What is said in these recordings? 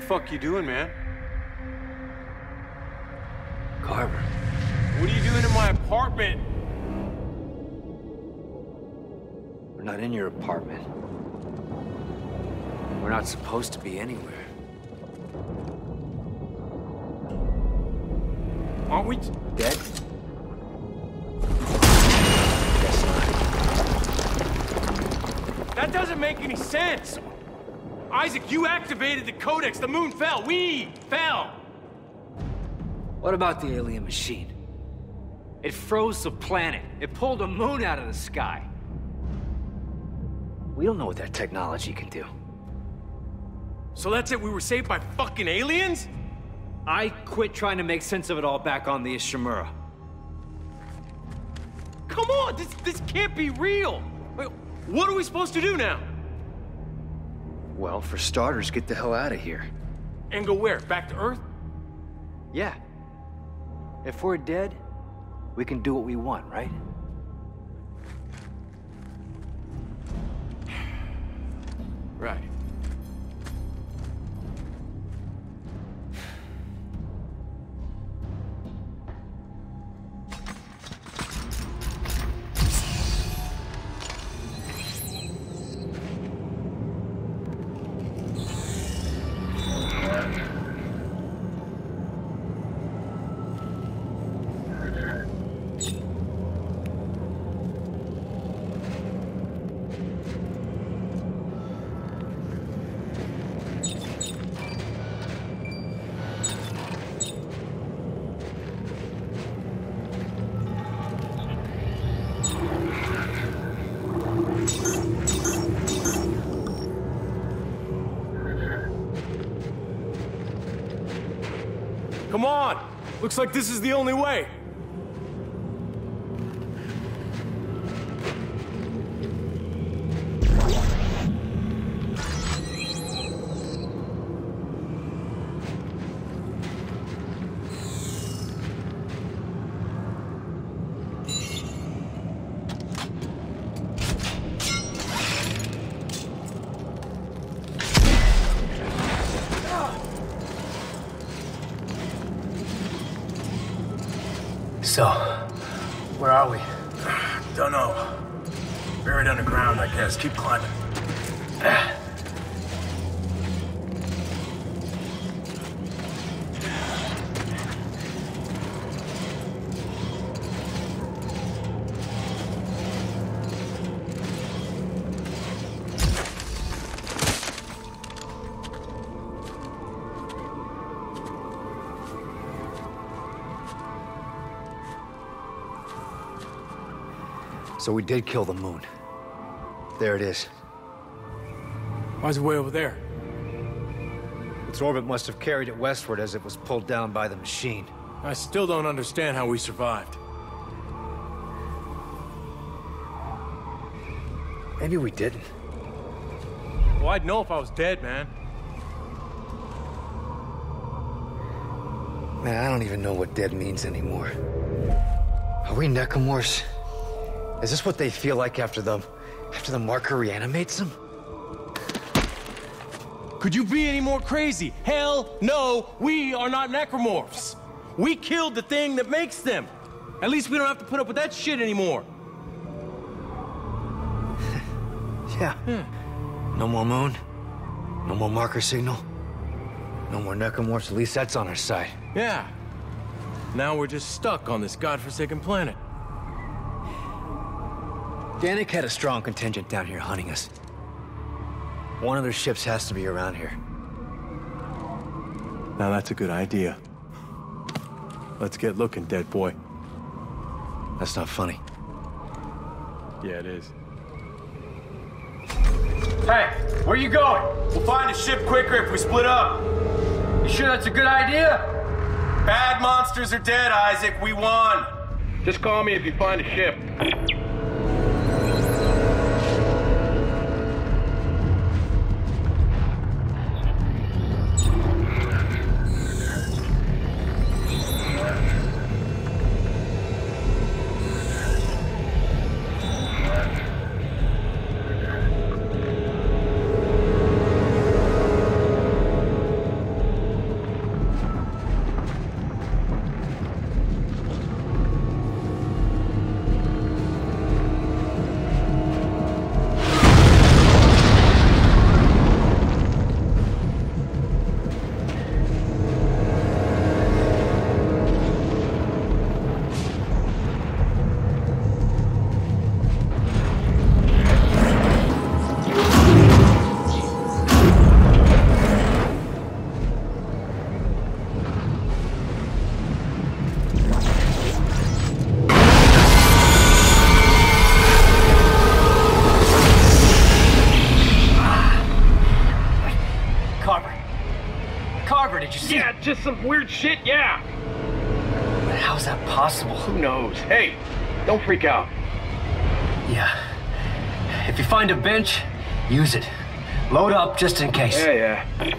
the fuck you doing, man? Carver. What are you doing in my apartment? We're not in your apartment. We're not supposed to be anywhere. Aren't we dead? Guess not. That doesn't make any sense! Isaac, you activated the Codex, the moon fell, we fell! What about the alien machine? It froze the planet, it pulled a moon out of the sky. We don't know what that technology can do. So that's it? We were saved by fucking aliens? I quit trying to make sense of it all back on the Ishimura. Come on! This can't be real! Wait, what are we supposed to do now? Well, for starters, get the hell out of here. And go where? Back to Earth? Yeah. If we're dead, we can do what we want, right? Right. Come on! Looks like this is the only way! So, where are we? Dunno. Buried underground, I guess. Keep climbing. So we did kill the moon. There it is. Why is it way over there? Its orbit must have carried it westward as it was pulled down by the machine. I still don't understand how we survived. Maybe we didn't. Well, I'd know if I was dead, man. Man, I don't even know what dead means anymore. Are we necromorphs? Is this what they feel like after the marker reanimates them? Could you be any more crazy? Hell no, we are not necromorphs. We killed the thing that makes them. At least we don't have to put up with that shit anymore. Yeah. No more moon, no more marker signal, no more necromorphs, at least that's on our side. Yeah. Now we're just stuck on this godforsaken planet. Danik had a strong contingent down here hunting us. One of their ships has to be around here. Now that's a good idea. Let's get looking, dead boy. That's not funny. Yeah, it is. Hey, where you going? We'll find a ship quicker if we split up. You sure that's a good idea? Bad monsters are dead, Isaac. We won. Just call me if you find a ship. just some weird shit, yeah. How's that possible? Who knows? Hey, don't freak out. Yeah. If you find a bench, use it. Load up just in case. Yeah, yeah.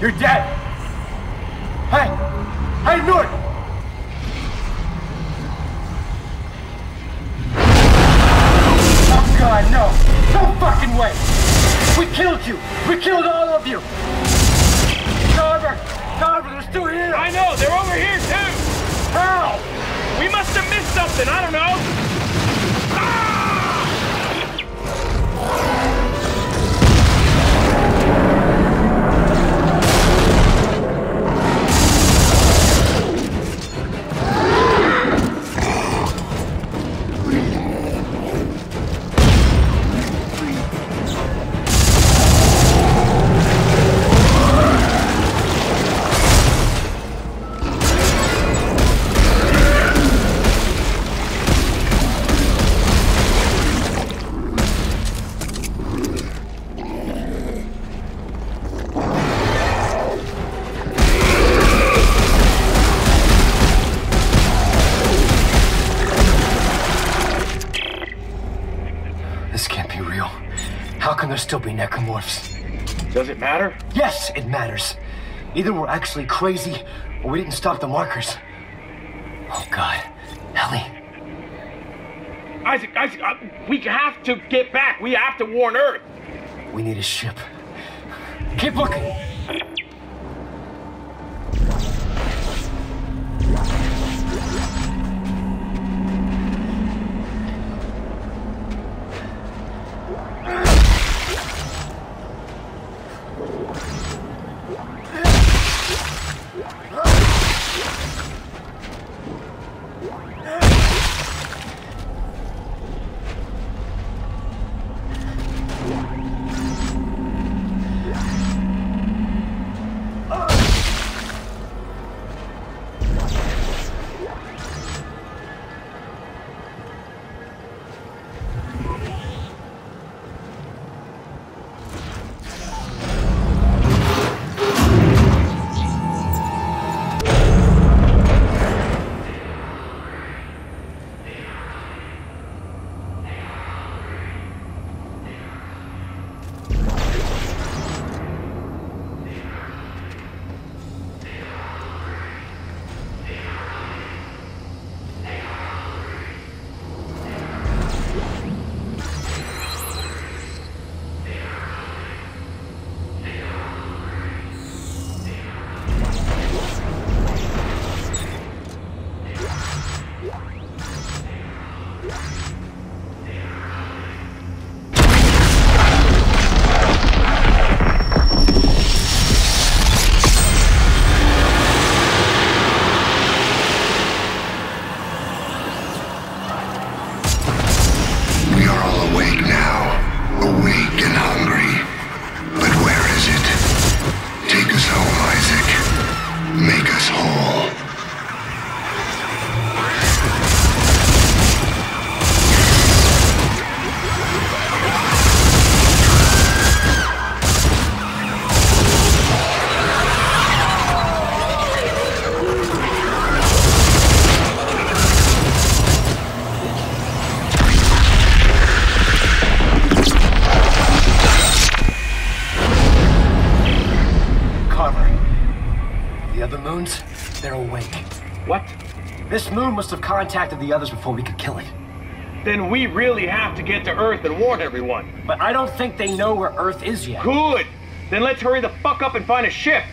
You're dead! Hey! Hey, Norton! Oh God, no! No fucking way! We killed you! We killed all of you! Carver! Carver, they're still here! I know! They're over here, too! How? We must have missed something! I don't know! Still be necromorphs. Does it matter? Yes, it matters. Either we're actually crazy, or we didn't stop the markers. Oh God, Ellie. Isaac, we have to get back. We have to warn Earth. We need a ship. Keep looking. awake now, awake and hungry. But where is it? Take us home, Isaac. Make us whole. They're awake. What? This moon must have contacted the others before we could kill it. Then we really have to get to Earth and warn everyone. But I don't think they know where Earth is yet. Good! Then let's hurry the fuck up and find a ship!